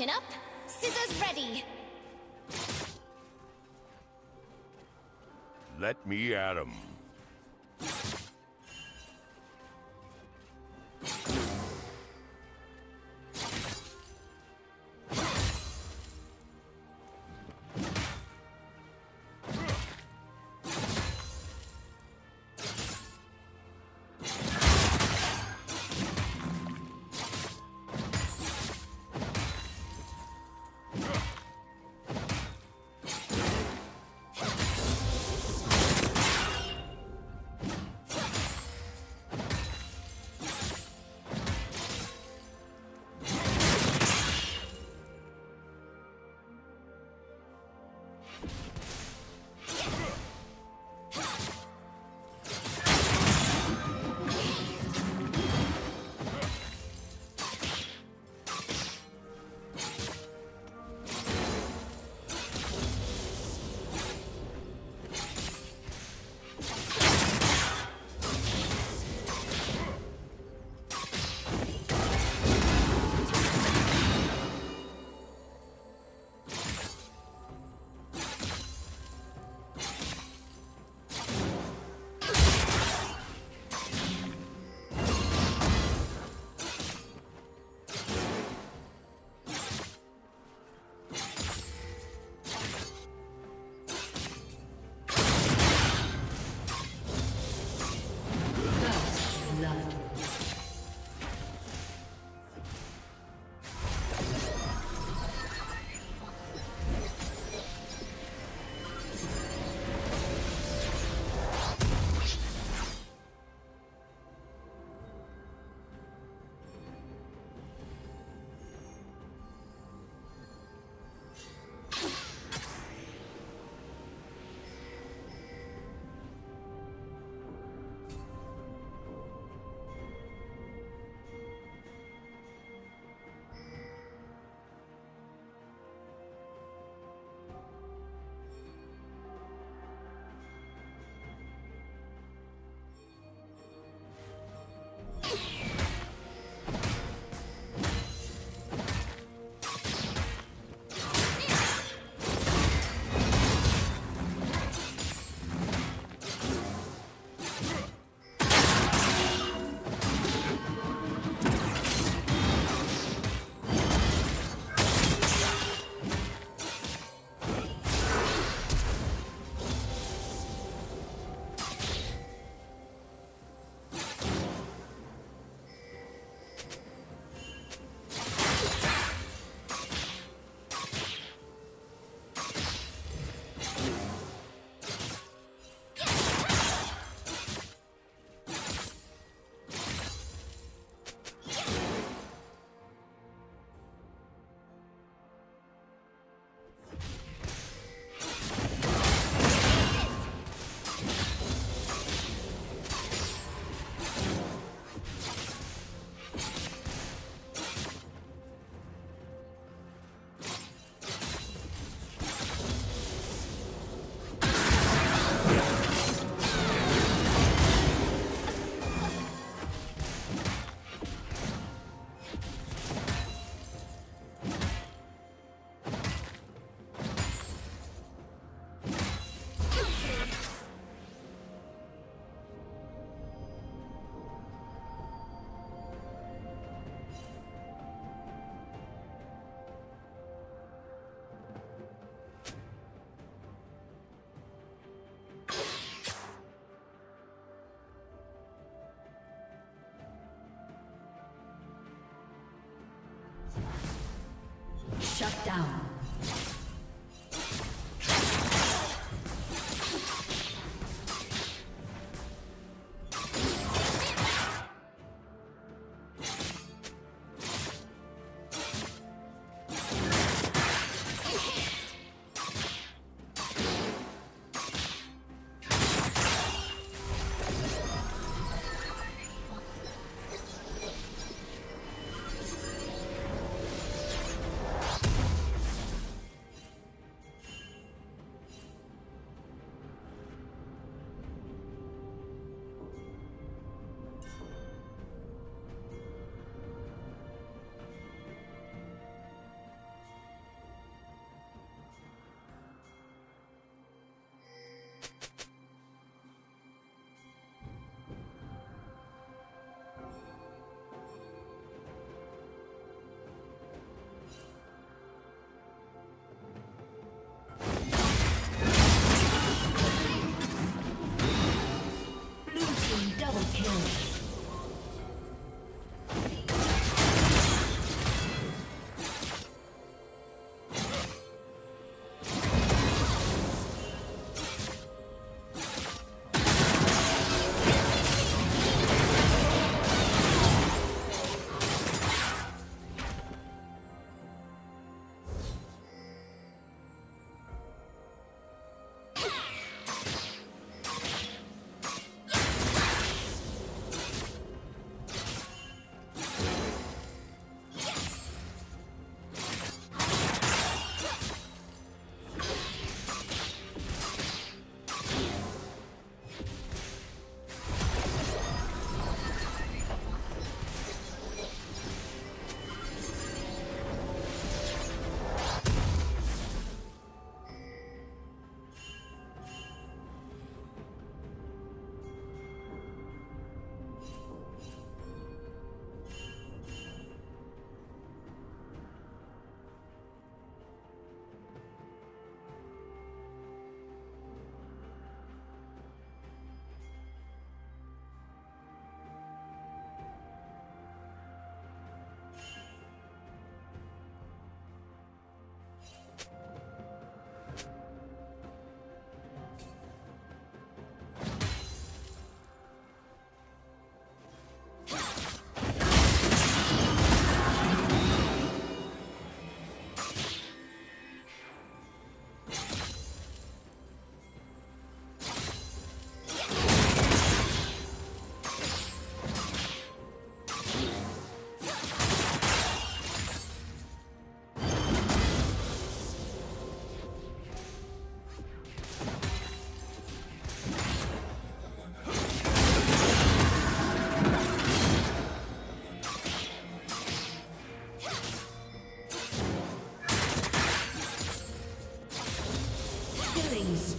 Chin up, scissors ready. Let me at 'em. Shut down.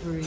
free.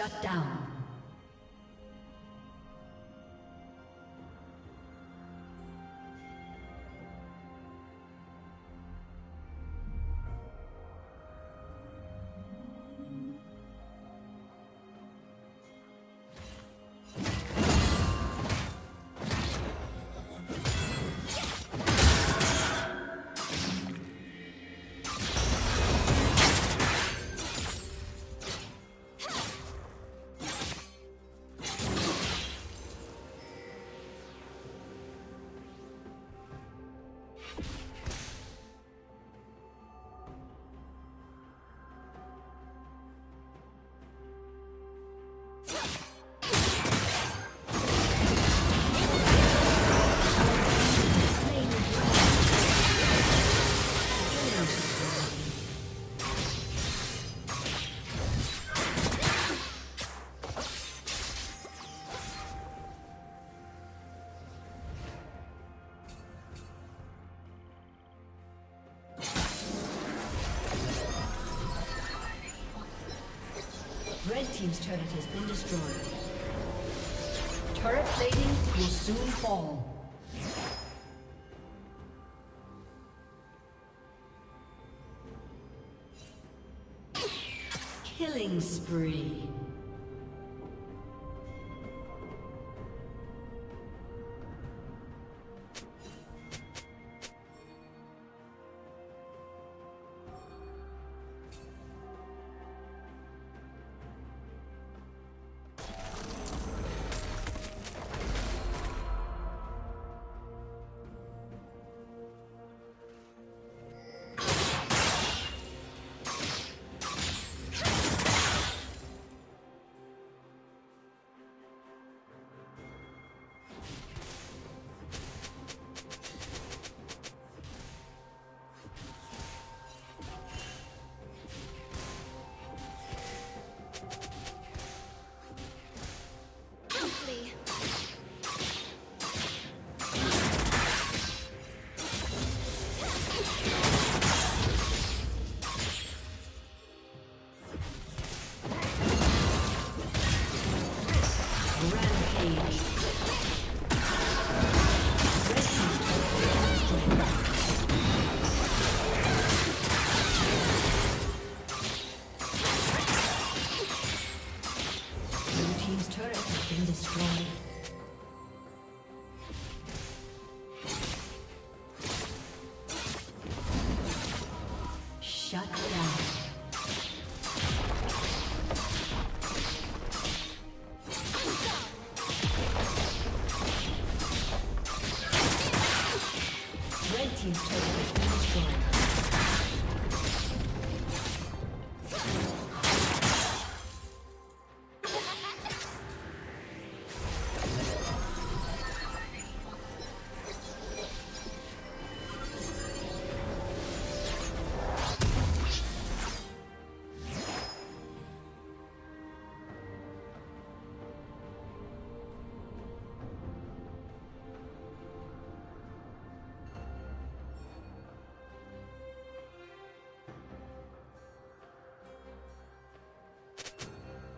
Shut down. Shut down. Red team's turret has been destroyed. Turret plating will soon fall. Killing spree. team's turret has been destroyed.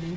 Blue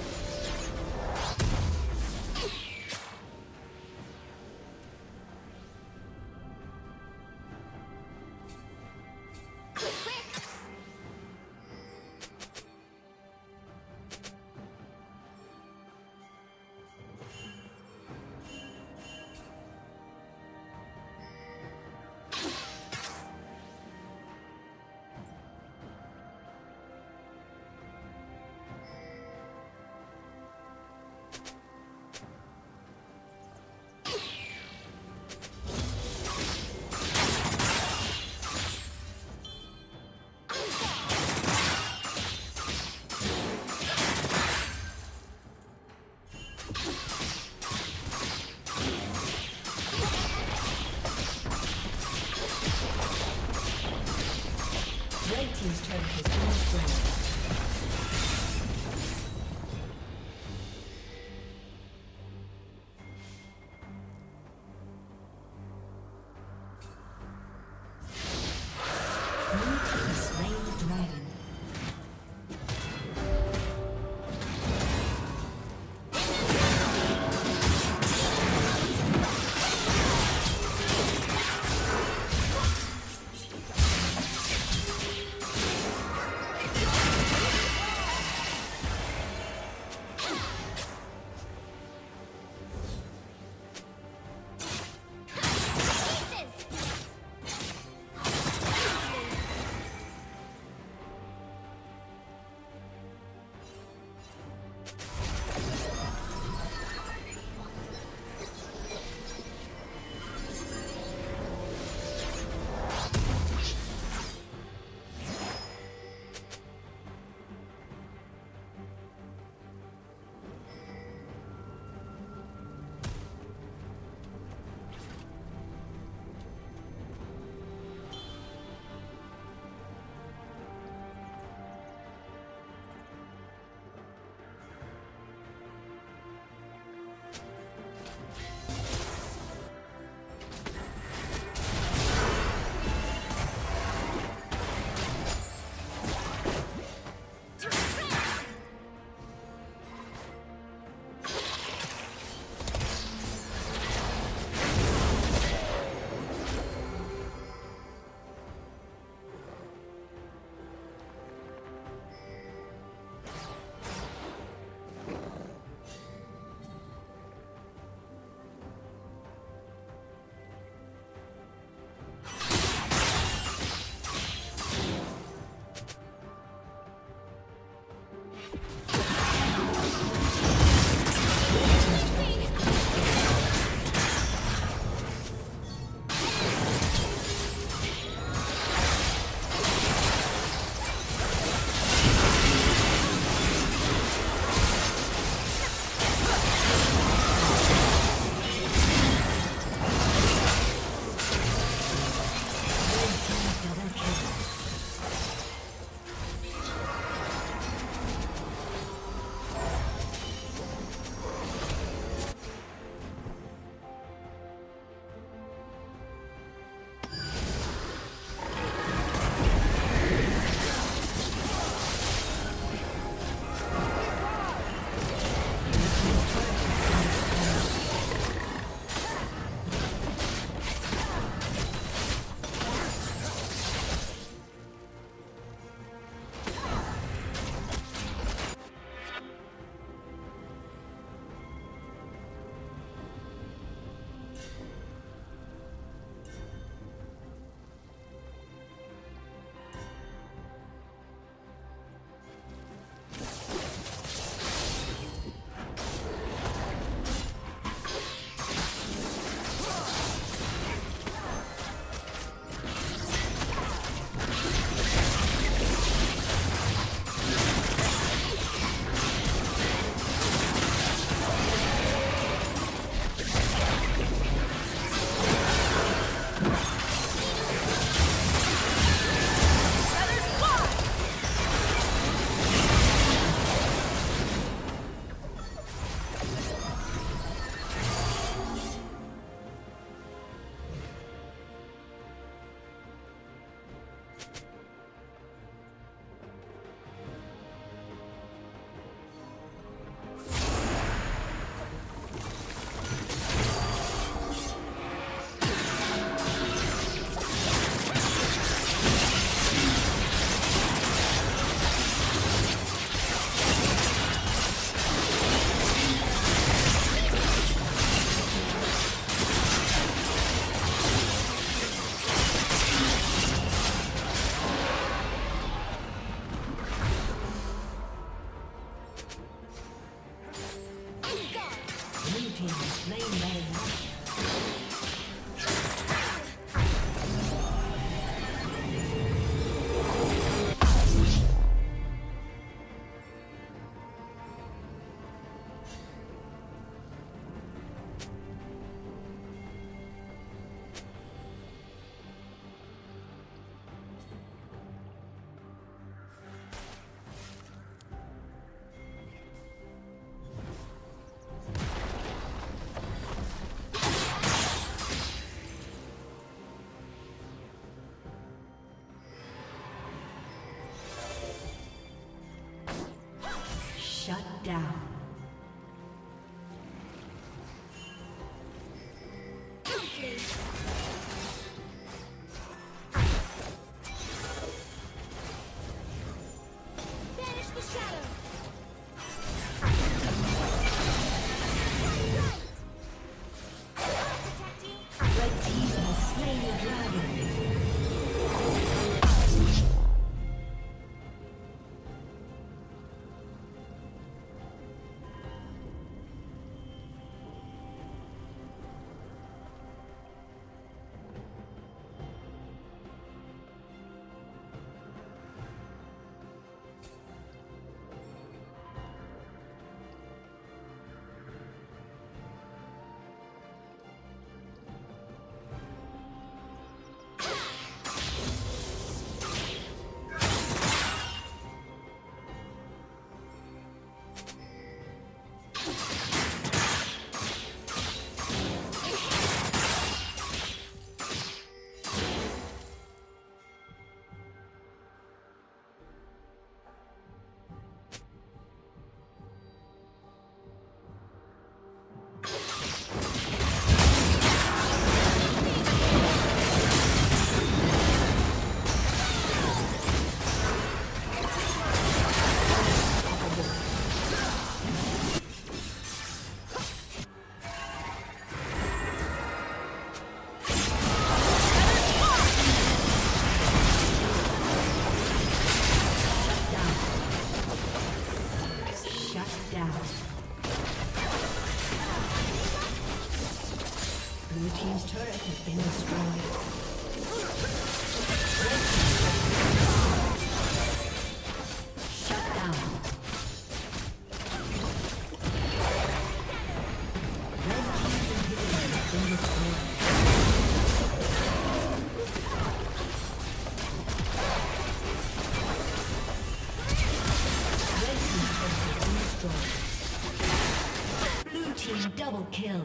Double kill.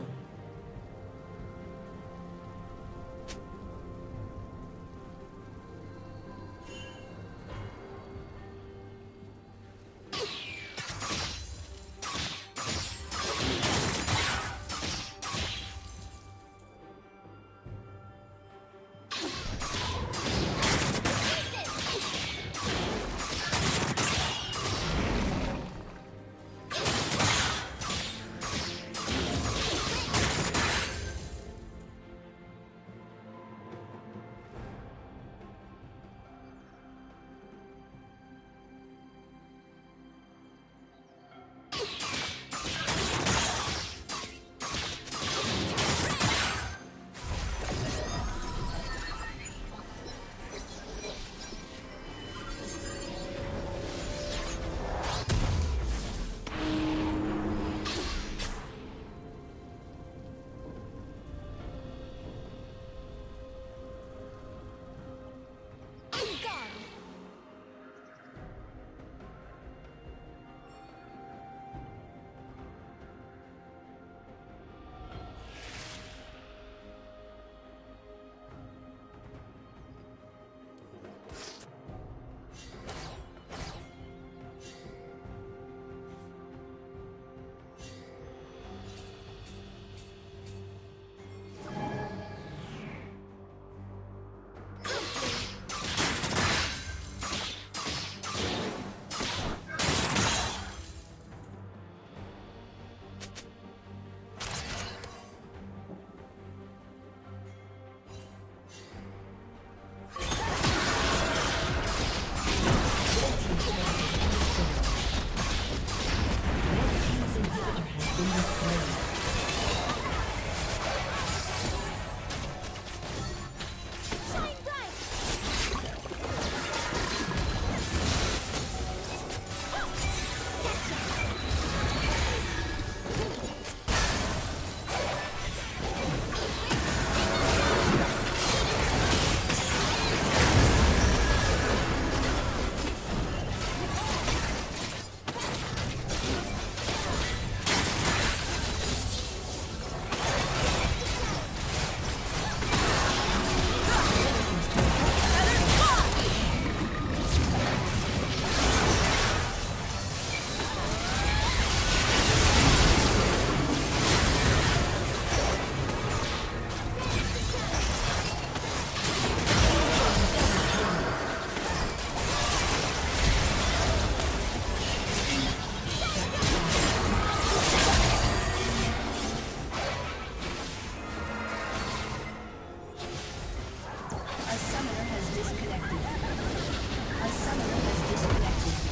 A summoner has disconnected.